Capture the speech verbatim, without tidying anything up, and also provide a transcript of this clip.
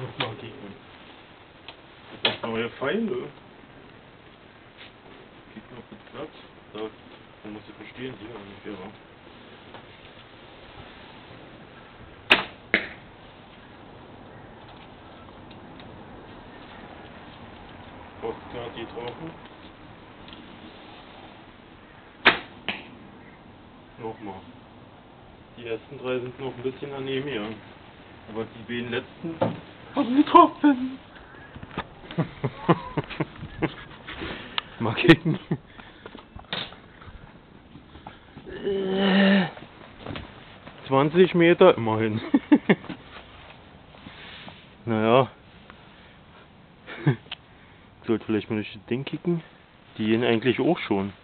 Nochmal kicken. Das ist neue Pfeile. Kick noch Platz. Da, da muss ich verstehen, hier ungefähr. Auch gerade die Tauchen. Nochmal. Die ersten drei sind noch ein bisschen daneben hier. Aber die beiden letzten haben getroffen. Mal kicken. zwanzig Meter immerhin. Naja. Ich sollte vielleicht mal durch das Ding kicken. Die gehen eigentlich auch schon.